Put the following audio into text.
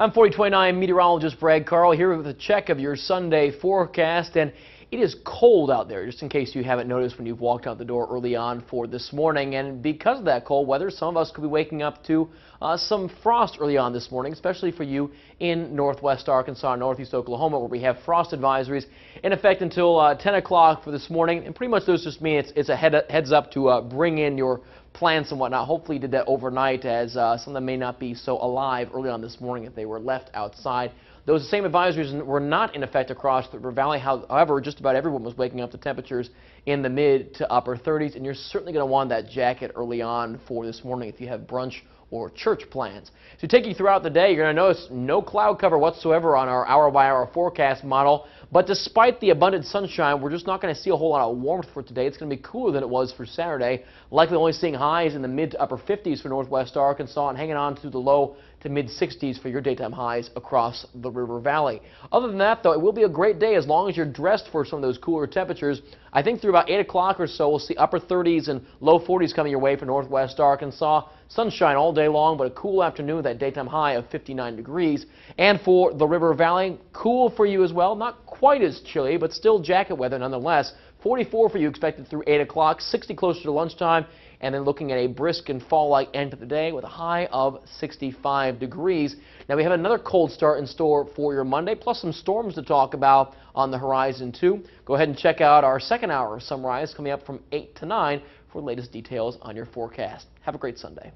I'm 4029 meteorologist Brad Carl here with a check of your Sunday forecast, and it is cold out there, just in case you haven't noticed when you've walked out the door early on for this morning. And because of that cold weather, some of us could be waking up to some frost early on this morning, especially for you in northwest Arkansas and northeast Oklahoma, where we have frost advisories in effect until 10 o'clock for this morning. And pretty much those just mean it's a heads up to bring in your plants and whatnot. Hopefully you did that overnight, as some of them may not be so alive early on this morning if they were left outside. Those same advisories were not in effect across the River Valley. However, just about everyone was waking up to temperatures in the mid to upper 30s, and you're certainly going to want that jacket early on for this morning if you have brunch or church plans. So take you throughout the day, you're going to notice no cloud cover whatsoever on our hour-by-hour forecast model. But despite the abundant sunshine, we're just not going to see a whole lot of warmth for today. It's going to be cooler than it was for Saturday, likely only seeing highs in the mid to upper 50s for northwest Arkansas and hanging on to the low to mid 60s for your daytime highs across the River Valley. Other than that, though, it will be a great day as long as you're dressed for some of those cooler temperatures. I think through about 8 o'clock or so, we'll see upper 30s and low 40s coming your way for northwest Arkansas. Sunshine all day long, but a cool afternoon with that daytime high of 59 degrees. And for the River Valley, cool for you as well. Not quite as chilly, but still jacket weather nonetheless. 44 for you expected through 8 o'clock, 60 closer to lunchtime, and then looking at a brisk and fall-like end of the day with a high of 65 degrees. Now we have another cold start in store for your Monday, plus some storms to talk about on the horizon too. Go ahead and check out our second hour of sunrise coming up from 8 to 9 for the latest details on your forecast. Have a great Sunday.